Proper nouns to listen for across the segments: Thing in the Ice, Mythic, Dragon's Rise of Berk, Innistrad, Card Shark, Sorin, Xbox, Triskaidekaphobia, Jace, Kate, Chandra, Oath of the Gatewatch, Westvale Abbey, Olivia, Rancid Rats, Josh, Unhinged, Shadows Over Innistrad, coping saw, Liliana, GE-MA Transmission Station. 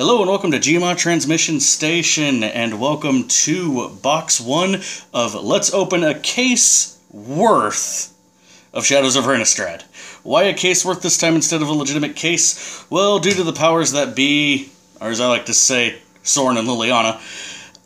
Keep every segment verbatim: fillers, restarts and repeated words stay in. Hello and welcome to G E-M A Transmission Station, and welcome to box one of Let's Open a Case Worth of Shadows Over Innistrad. Why a case worth this time instead of a legitimate case? Well, due to the powers that be, or as I like to say, Sorin and Liliana,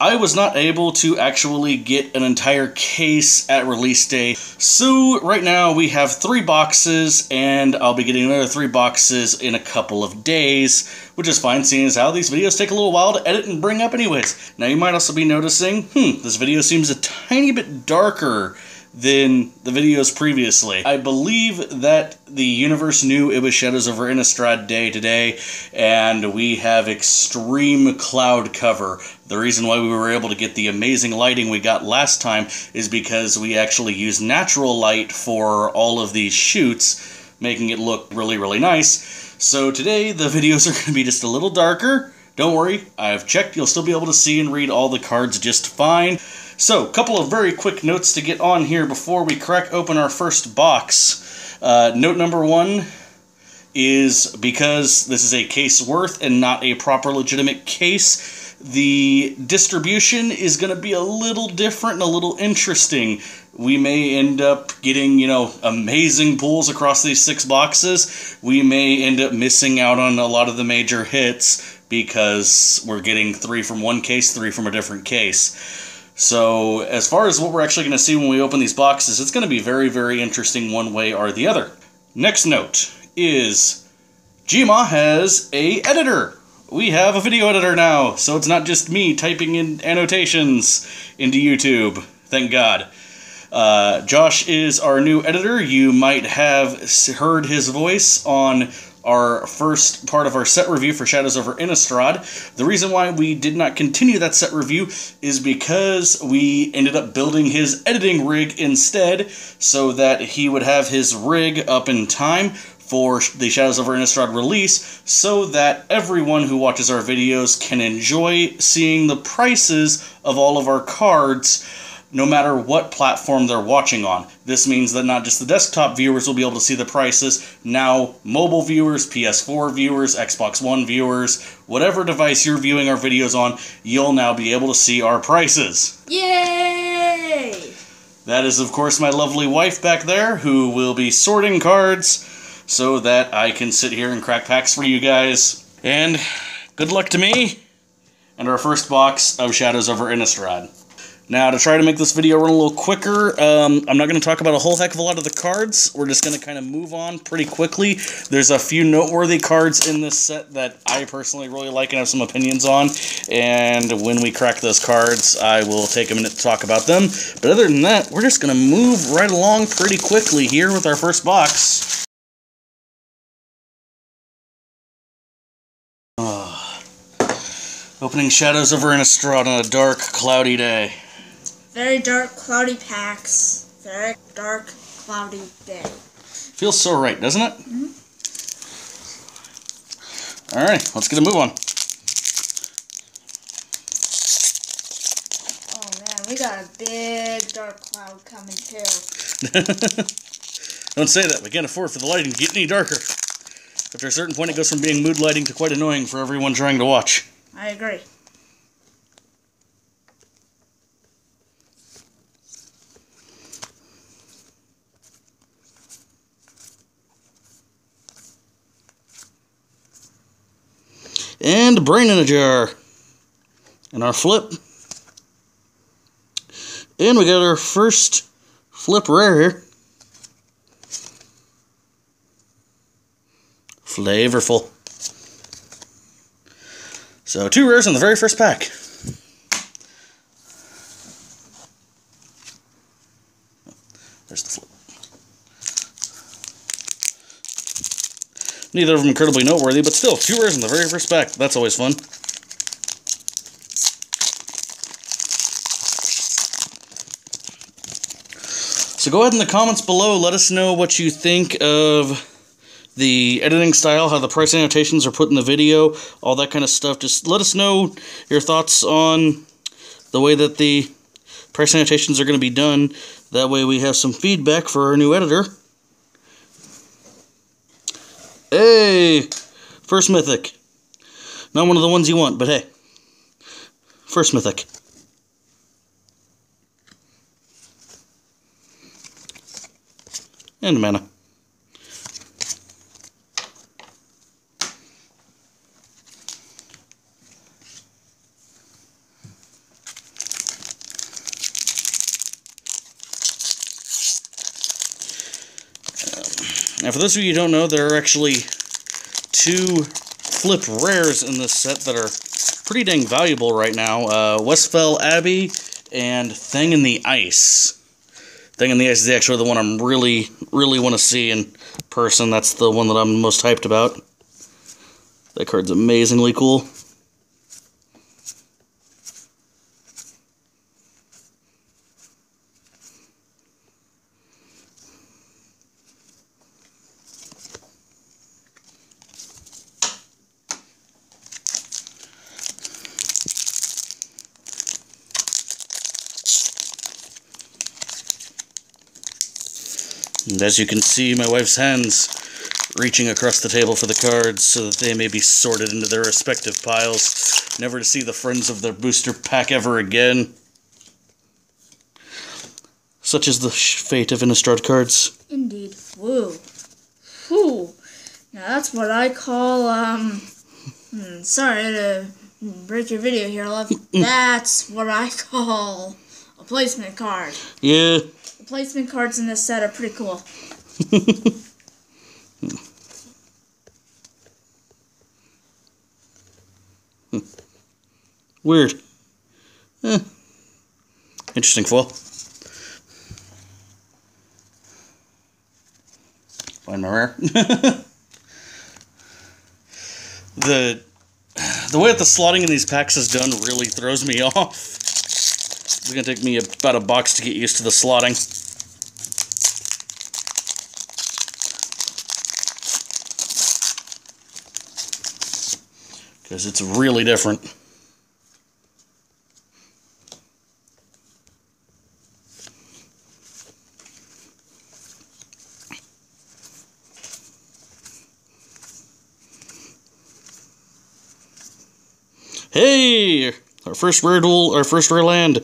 I was not able to actually get an entire case at release day. So right now we have three boxes, and I'll be getting another three boxes in a couple of days, which is fine seeing as how these videos take a little while to edit and bring up anyways. Now you might also be noticing, hmm, this video seems a tiny bit darker than the videos previously. I believe that the universe knew it was Shadows Over Innistrad Day today, and we have extreme cloud cover. The reason why we were able to get the amazing lighting we got last time is because we actually used natural light for all of these shoots, making it look really, really nice. So today, the videos are going to be just a little darker. Don't worry, I've checked. You'll still be able to see and read all the cards just fine. So, a couple of very quick notes to get on here before we crack open our first box. Uh, note number one is, because this is a case worth and not a proper legitimate case, the distribution is going to be a little different and a little interesting. We may end up getting, you know, amazing pulls across these six boxes. We may end up missing out on a lot of the major hits because we're getting three from one case, three from a different case. So, as far as what we're actually going to see when we open these boxes, it's going to be very, very interesting one way or the other. Next note is G E M A has a editor. We have a video editor now, so it's not just me typing in annotations into YouTube. Thank God. Uh, Josh is our new editor. You might have heard his voice on our first part of our set review for Shadows Over Innistrad. The reason why we did not continue that set review is because we ended up building his editing rig instead, so that he would have his rig up in time for the Shadows Over Innistrad release, so that everyone who watches our videos can enjoy seeing the prices of all of our cards, no matter what platform they're watching on. This means that not just the desktop viewers will be able to see the prices, now mobile viewers, P S four viewers, Xbox One viewers, whatever device you're viewing our videos on, you'll now be able to see our prices. Yay! That is, of course, my lovely wife back there, who will be sorting cards so that I can sit here and crack packs for you guys. And good luck to me and our first box of Shadows Over Innistrad. Now, to try to make this video run a little quicker, um, I'm not going to talk about a whole heck of a lot of the cards. We're just going to kind of move on pretty quickly. There's a few noteworthy cards in this set that I personally really like and have some opinions on. And when we crack those cards, I will take a minute to talk about them. But other than that, we're just going to move right along pretty quickly here with our first box. Oh. Opening Shadows Over Innistrad on a dark, cloudy day. Very dark, cloudy packs. Very dark, cloudy day. Feels so right, doesn't it? Mm-hmm. All right, let's get a move on. Oh, man, we got a big dark cloud coming, too. Don't say that. We can't afford for the lighting to get any darker. After a certain point, it goes from being mood lighting to quite annoying for everyone trying to watch. I agree. And Brain in a Jar. And our flip. And we got our first flip rare here. Flavorful. So two rares in the very first pack. There's the flip. Neither of them incredibly noteworthy, but still, two rares in the very first pack. That's always fun. So go ahead in the comments below, let us know what you think of the editing style, how the price annotations are put in the video, all that kind of stuff. Just let us know your thoughts on the way that the price annotations are going to be done. That way we have some feedback for our new editor. Hey! First mythic. Not one of the ones you want, but hey. First mythic. And mana. Now, for those of you who don't know, there are actually two flip rares in this set that are pretty dang valuable right now. Uh, Westvale Abbey and Thing in the Ice. Thing in the Ice is actually the one I'm really, really want to see in person. That's the one that I'm most hyped about. That card's amazingly cool. And as you can see, my wife's hands reaching across the table for the cards so that they may be sorted into their respective piles, never to see the friends of their booster pack ever again. Such is the fate of Innistrad cards. Indeed. Woo. Woo. Now that's what I call, um, sorry to break your video here, love. That's what I call a placement card. Yeah. Placement cards in this set are pretty cool. Weird. Eh. Interesting foil. Find my rare. the the way that the slotting in these packs is done really throws me off. It's going to take me about a box to get used to the slotting. Because it's really different. Hey! Our first rare duel, our first rare land.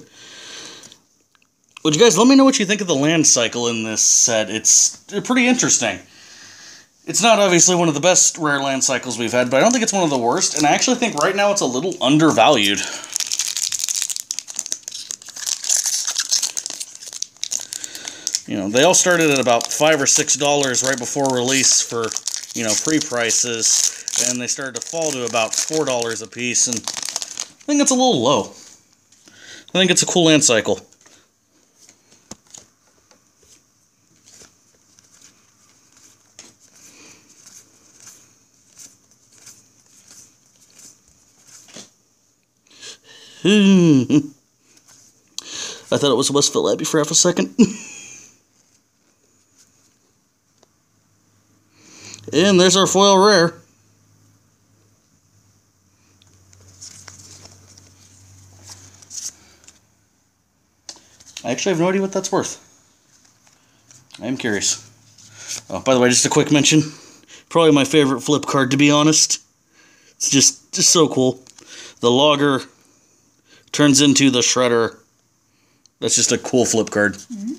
Would you guys let me know what you think of the land cycle in this set? It's pretty interesting. It's not obviously one of the best rare land cycles we've had, but I don't think it's one of the worst, and I actually think right now it's a little undervalued. You know, they all started at about five or six dollars right before release for, you know, pre-prices, and they started to fall to about four dollars a piece, and I think it's a little low. I think it's a cool land cycle. I thought it was Westvale Abbey for half a second. And there's our foil rare. I actually have no idea what that's worth. I am curious. Oh, by the way, just a quick mention. Probably my favorite flip card, to be honest. It's just, just so cool. The Logger turns into the Shredder. That's just a cool flip card. Mm-hmm.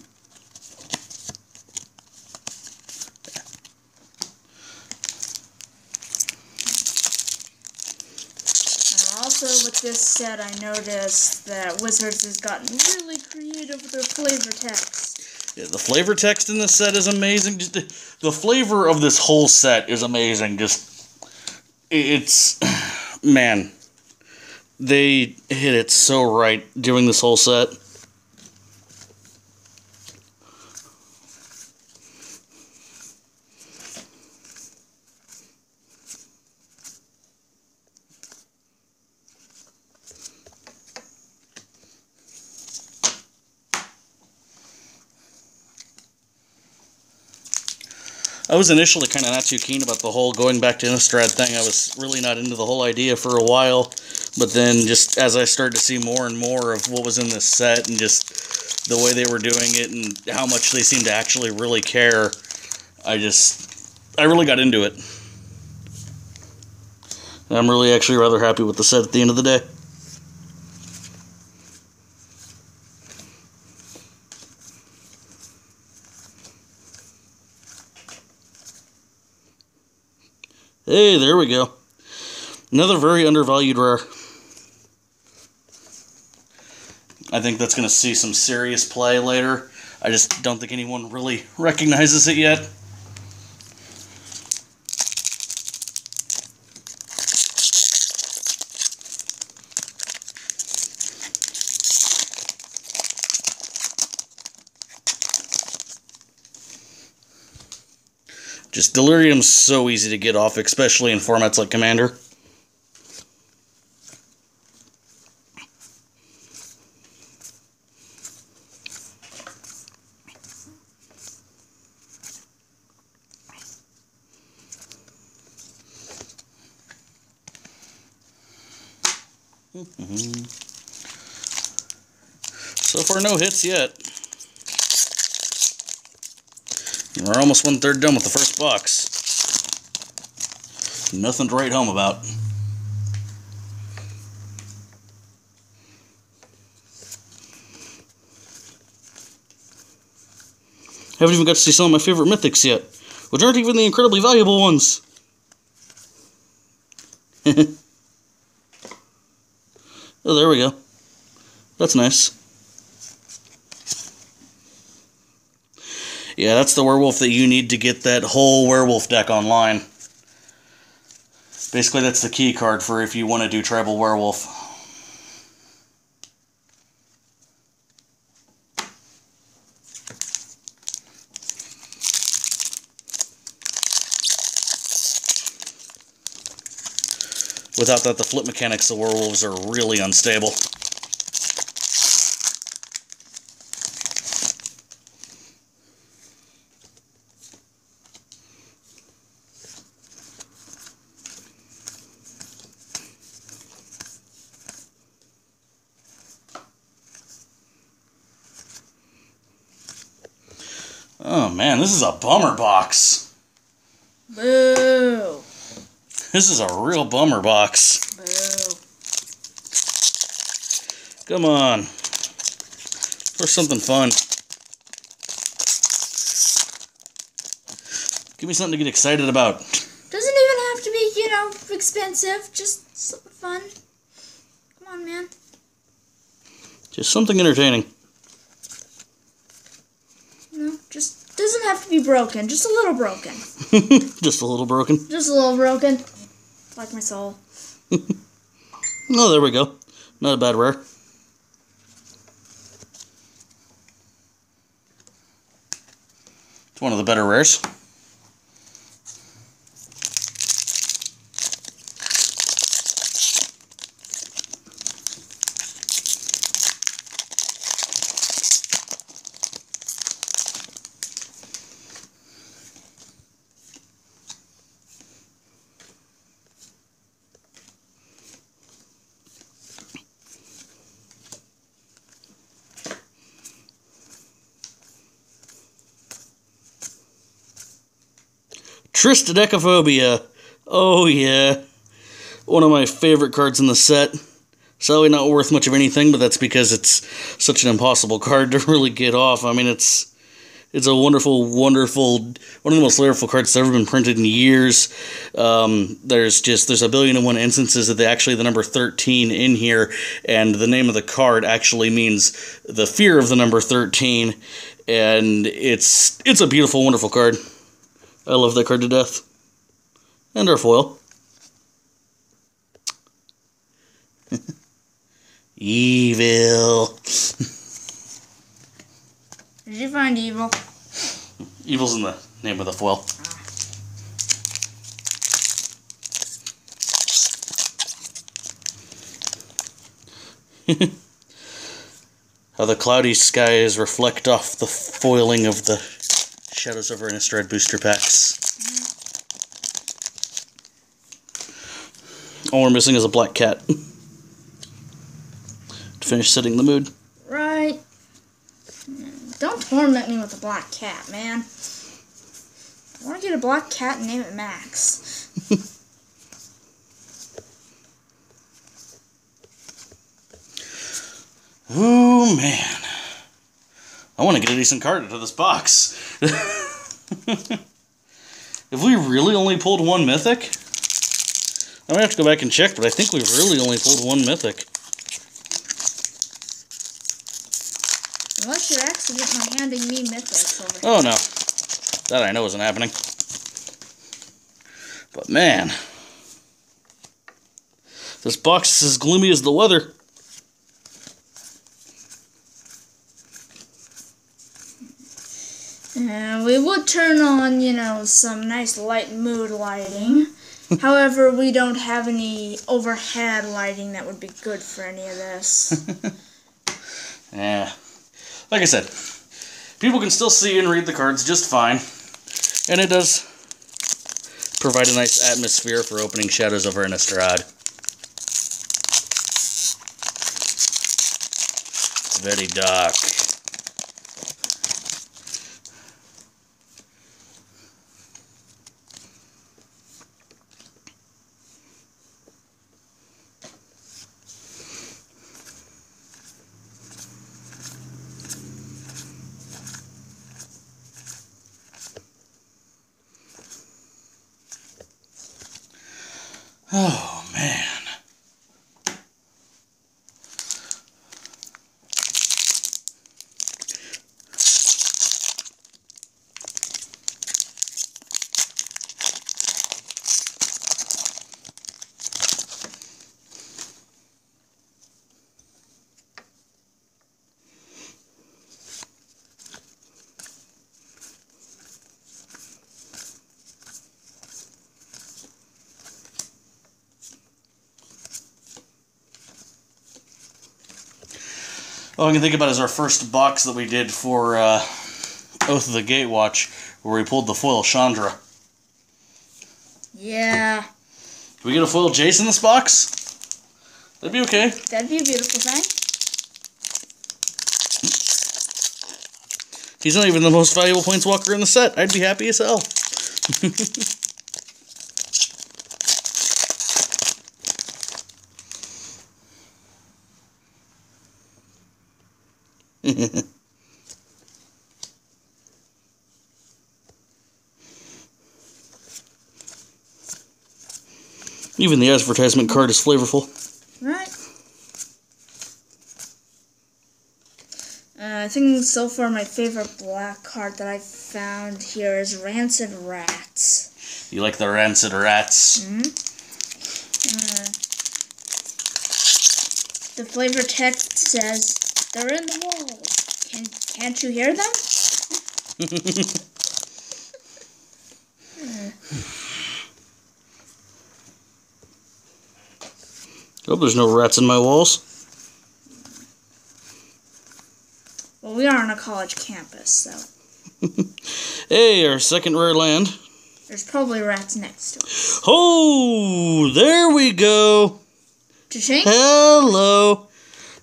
And also with this set, I noticed that Wizards has gotten really creative with their flavor text. Yeah, the flavor text in this set is amazing. Just the flavor of this whole set is amazing. Just, it's, man. They hit it so right during this whole set. I was initially kind of not too keen about the whole going back to Innistrad thing. I was really not into the whole idea for a while. But then just as I started to see more and more of what was in this set and just the way they were doing it and how much they seemed to actually really care, I just, I really got into it. I'm really actually rather happy with the set at the end of the day. Hey, there we go. Another very undervalued rare. I think that's going to see some serious play later. I just don't think anyone really recognizes it yet. Just Delirium's so easy to get off, especially in formats like Commander. Mm-hmm. So far, no hits yet. We're almost one third done with the first box. Nothing to write home about. Haven't even got to see some of my favorite mythics yet, which aren't even the incredibly valuable ones. Oh, there we go. That's nice. Yeah, that's the werewolf that you need to get that whole werewolf deck online. Basically, that's the key card for if you want to do tribal werewolf. Without that, the flip mechanics of werewolves are really unstable. Oh man, this is a bummer box. Boo. This is a real bummer box. Boo. Come on. For something fun. Give me something to get excited about. Doesn't even have to be, you know, expensive. Just something fun. Come on, man. Just something entertaining. Just doesn't have to be broken. Just a little broken. Just a little broken? Just a little broken. Like my soul. Oh, there we go. Not a bad rare. It's one of the better rares. Triskaidekaphobia. Oh, yeah. One of my favorite cards in the set. Sadly, not worth much of anything, but that's because it's such an impossible card to really get off. I mean, it's it's a wonderful, wonderful, one of the most flavorful cards that's ever been printed in years. Um, there's just, there's a billion and one instances that they actually, the number thirteen in here, and the name of the card actually means the fear of the number thirteen, and it's it's a beautiful, wonderful card. I love that card to death. And our foil. Evil. Did you find evil? Evil's in the name of the foil. Ah. How the cloudy skies reflect off the foiling of the Shadows Over Innistrad booster packs. Mm-hmm. All we're missing is a black cat to finish setting the mood. Right. Don't torment me with a black cat, man. I want to get a black cat and name it Max. Ooh, man. I want to get a decent card out of this box. If we really only pulled one mythic? I'm gonna have to go back and check, but I think we really only pulled one mythic. Unless you're accidentally handing me mythics over here. Oh no. That I know isn't happening. But man. This box is as gloomy as the weather. Uh, we would turn on, you know, some nice light mood lighting. However, we don't have any overhead lighting that would be good for any of this. Yeah. Like I said, people can still see and read the cards just fine. And it does provide a nice atmosphere for opening Shadows Over Innistrad. It's very dark. Oh, man. All I can think about is our first box that we did for uh, Oath of the Gatewatch, where we pulled the foil Chandra. Yeah. Do we get a foil Jace in this box? That'd be okay. That'd be a beautiful thing. He's not even the most valuable planeswalker in the set. I'd be happy as hell. Even the advertisement card is flavorful. Right. Uh, I think so far my favorite black card that I found here is Rancid Rats. You like the Rancid Rats? Mm-hmm. Uh, the flavor text says, "They're in the walls. Can, can't you hear them?" Hope there's no rats in my walls. Well, we are on a college campus, so. Hey, our second rare land. There's probably rats next to it. Oh, there we go. Cha-ching. Hello.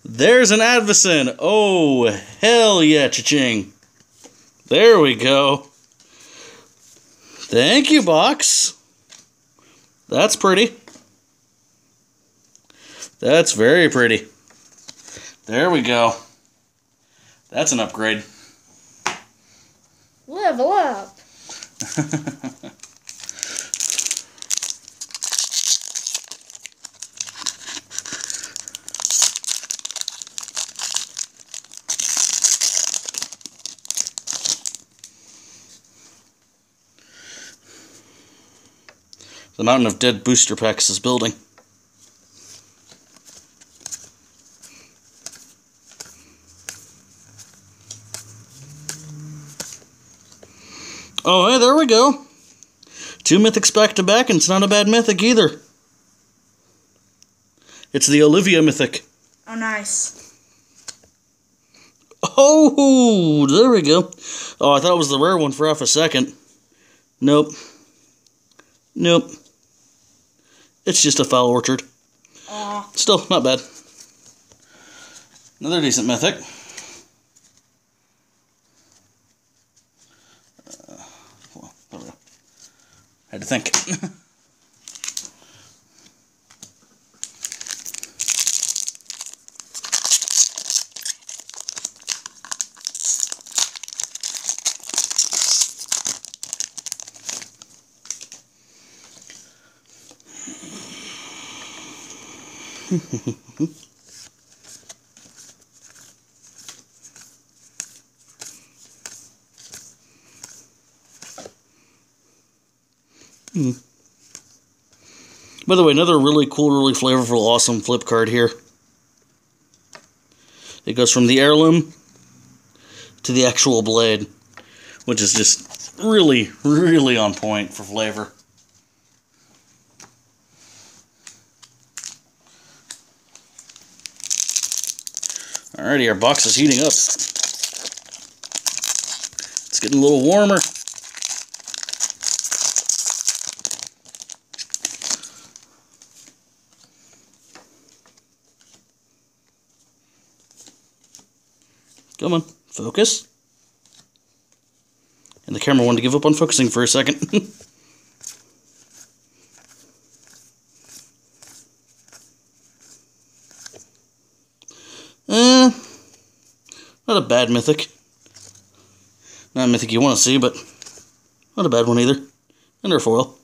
There's an Advocin. Oh, hell yeah, cha-ching. There we go. Thank you, box. That's pretty. That's very pretty. There we go. That's an upgrade. Level up. The mountain of dead booster packs is building. Oh, hey, there we go. Two mythics back to back, and it's not a bad mythic either. It's the Olivia mythic. Oh, nice. Oh, there we go. Oh, I thought it was the rare one for half a second. Nope. Nope. It's just a foul orchard. Uh, Still, not bad. Another decent mythic. Uh, well, there we go. I had to think. By the way, another really cool, really flavorful, awesome flip card here. It goes from the heirloom to the actual blade, which is just really, really on point for flavor. Alrighty, our box is heating up. It's getting a little warmer. Come on, focus. And the camera wanted to give up on focusing for a second. Eh, not a bad mythic. Not a mythic you want to see, but not a bad one either. And her foil.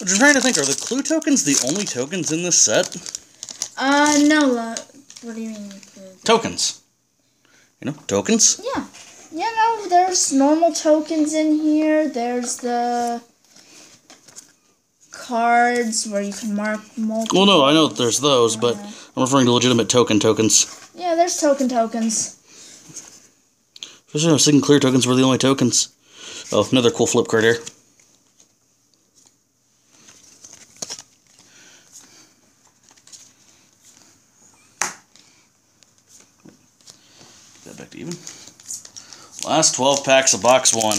I'm trying to think, are the clue tokens the only tokens in this set? Uh, no. Uh, what do you mean? Tokens. You know, tokens? Yeah. Yeah, no, there's normal tokens in here. There's the cards where you can mark multiple. Well, no, I know there's those, but I'm referring to legitimate token tokens. Yeah, there's token tokens. Especially I was thinking clear tokens were the only tokens. Oh, another cool flip card here. Last twelve packs of box one.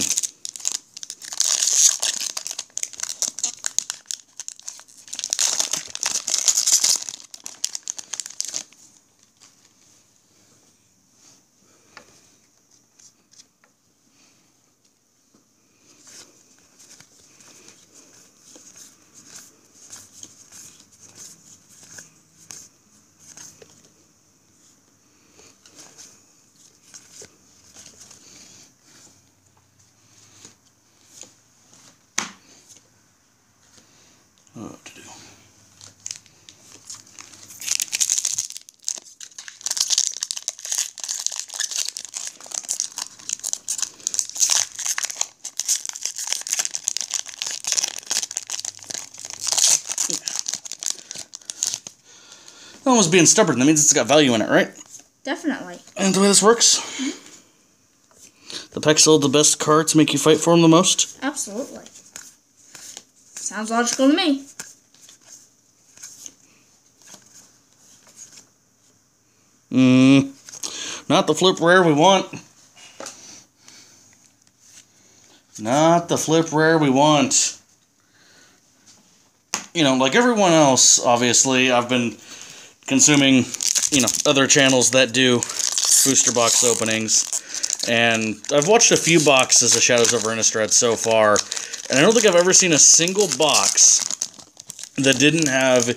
That one's being stubborn. That means it's got value in it, right? Definitely. And the way this works, mm-hmm. The pack sold the best cards make you fight for them the most? Absolutely. Sounds logical to me. Mmm. Not the flip rare we want. Not the flip rare we want. You know, like everyone else, obviously, I've been consuming, you know, other channels that do booster box openings, and I've watched a few boxes of Shadows Over Innistrad so far, and I don't think I've ever seen a single box that didn't have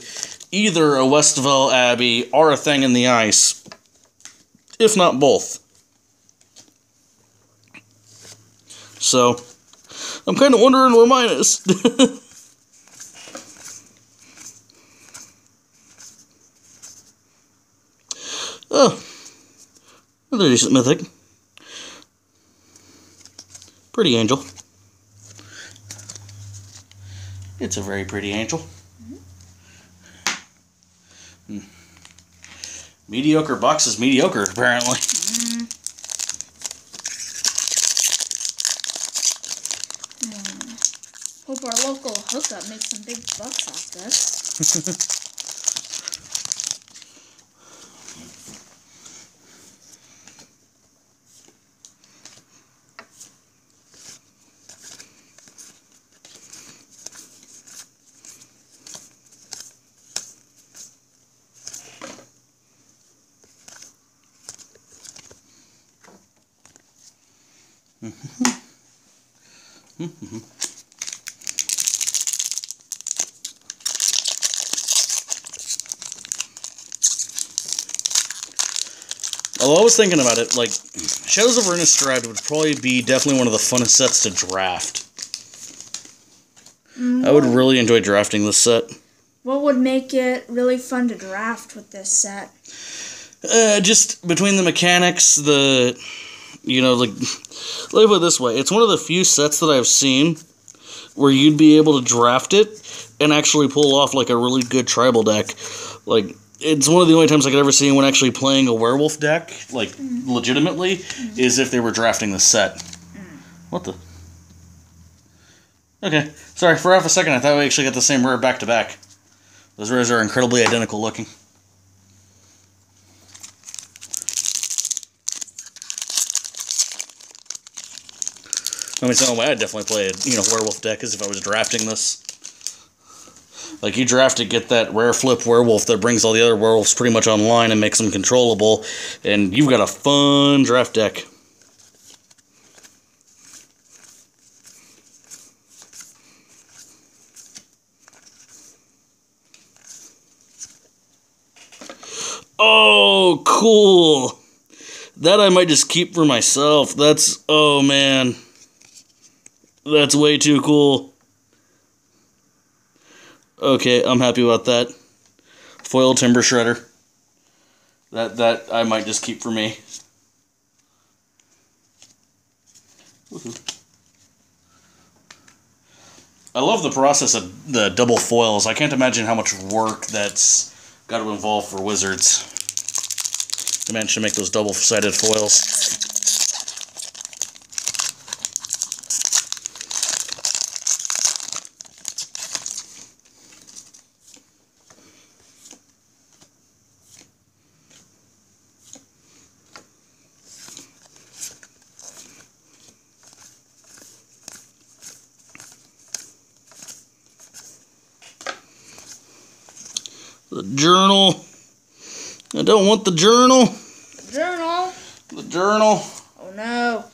either a Westvale Abbey or a Thing in the Ice, if not both. So, I'm kind of wondering where mine is. Oh, another decent mythic. Pretty angel. It's a very pretty angel. Mm-hmm. Mm. Mediocre box is mediocre, apparently. Mm. Um, hope our local hookup makes some big bucks off this. Well, I was thinking about it, like, Shadows Over Innistrad would probably be definitely one of the funnest sets to draft. What, I would really enjoy drafting this set. What would make it really fun to draft with this set? Uh, just between the mechanics, the... You know, like, let me put it this way. It's one of the few sets that I've seen where you'd be able to draft it and actually pull off, like, a really good tribal deck. Like, it's one of the only times I could ever see anyone actually playing a werewolf deck, like, mm-hmm. legitimately, mm-hmm. is if they were drafting the set. Mm. What the? Okay. Sorry, for half a second, I thought we actually got the same rare back-to-back. Those rares are incredibly identical looking. I mean, it's the only way I'd definitely play a you know werewolf deck is if I was drafting this. Like, you draft to get that rare flip werewolf that brings all the other werewolves pretty much online and makes them controllable, and you've got a fun draft deck. Oh, cool! That I might just keep for myself. That's, oh man. That's way too cool. Okay, I'm happy about that. Foil Timber Shredder. That that I might just keep for me. Woohoo. I love the process of the double foils. I can't imagine how much work that's got to involve for Wizards to manage to make those double-sided foils. The journal. I don't want the journal. The journal. The journal. Oh no.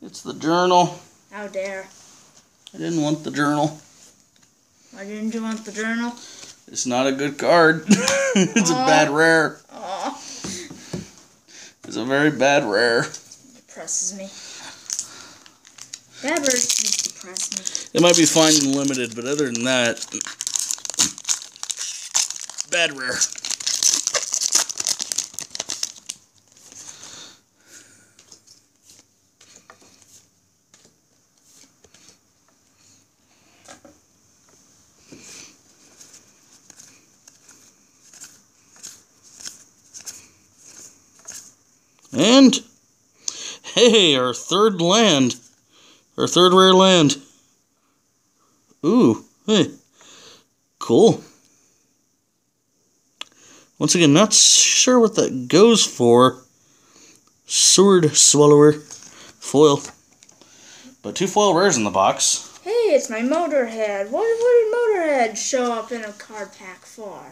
It's the journal. How dare. I didn't want the journal. Why didn't you want the journal? It's not a good card. It's oh. a bad rare. Oh. It's a very bad rare. It depresses me. Bad rares just depress me. It might be fine and limited, but other than that... Bad rare. And hey, our third land. Our third rare land. Ooh, hey. Cool. Once again, not sure what that goes for. Sword Swallower. Foil. But two foil rares in the box. Hey, it's my Motorhead. What, what did Motorhead show up in a card pack for?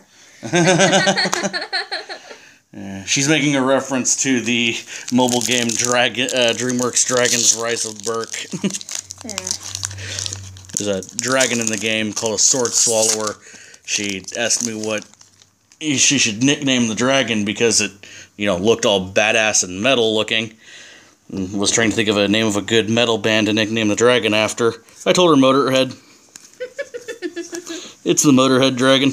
Yeah, she's making a reference to the mobile game Dragon, uh, DreamWorks Dragon's Rise of Berk. Yeah. There's a dragon in the game called a Sword Swallower. She asked me what... She should nickname the dragon because it, you know, looked all badass and metal looking. I was trying to think of a name of a good metal band to nickname the dragon after. I told her Motorhead. It's the Motorhead dragon.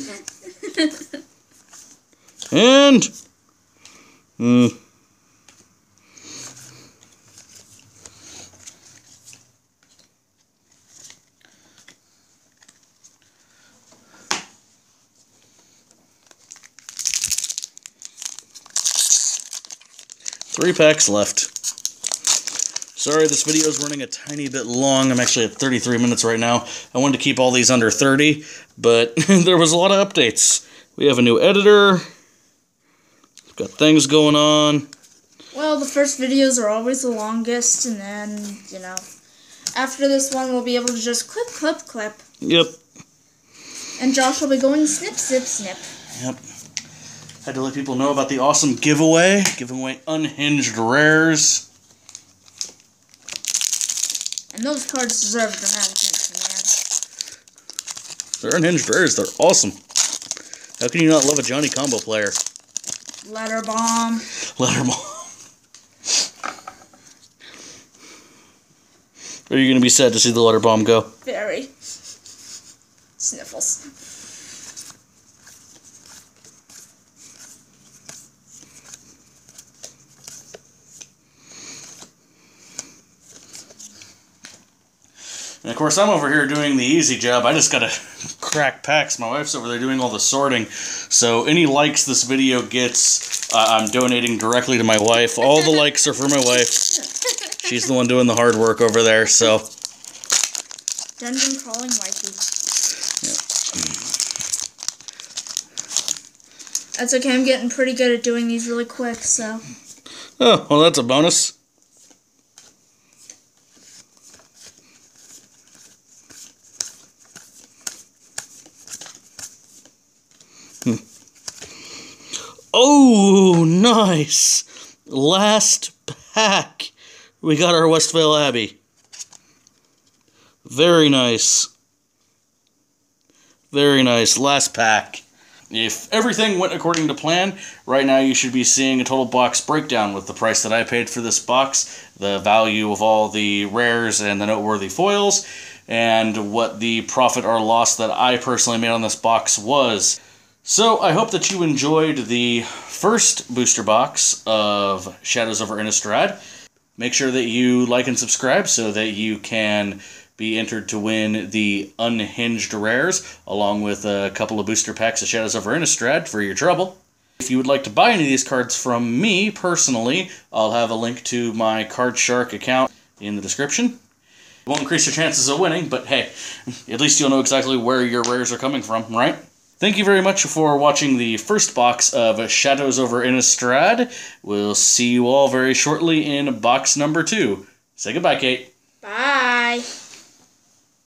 And... Mm. Three packs left. Sorry, this video is running a tiny bit long. I'm actually at thirty-three minutes right now. I wanted to keep all these under thirty, but there was a lot of updates. We have a new editor. We've got things going on. Well, the first videos are always the longest, and then, you know, after this one, we'll be able to just clip, clip, clip. Yep. And Josh will be going snip, snip, snip. Yep. Had to let people know about the awesome giveaway. Giving away Unhinged Rares. And those cards deserve to have attention, man. They're Unhinged Rares. They're awesome. How can you not love a Johnny Combo player? Letter Bomb. Letter Bomb. Are you going to be sad to see the letter bomb go? Very. Sniffles. And of course, I'm over here doing the easy job. I just got to crack packs. My wife's over there doing all the sorting. So any likes this video gets, uh, I'm donating directly to my wife. All the likes are for my wife. She's the one doing the hard work over there, so. Dungeon crawling wifey. Yep. That's okay, I'm getting pretty good at doing these really quick, so. Oh, well, that's a bonus. Hmm. Oh, nice. Last pack. We got our Westvale Abbey. Very nice. Very nice. Last pack. If everything went according to plan, right now you should be seeing a total box breakdown with the price that I paid for this box, the value of all the rares and the noteworthy foils, and what the profit or loss that I personally made on this box was. So, I hope that you enjoyed the first booster box of Shadows Over Innistrad. Make sure that you like and subscribe so that you can be entered to win the Unhinged Rares, along with a couple of booster packs of Shadows Over Innistrad for your trouble. If you would like to buy any of these cards from me personally, I'll have a link to my Card Shark account in the description. It won't increase your chances of winning, but hey, at least you'll know exactly where your rares are coming from, right? Thank you very much for watching the first box of Shadows Over Innistrad. We'll see you all very shortly in box number two. Say goodbye, Kate. Bye.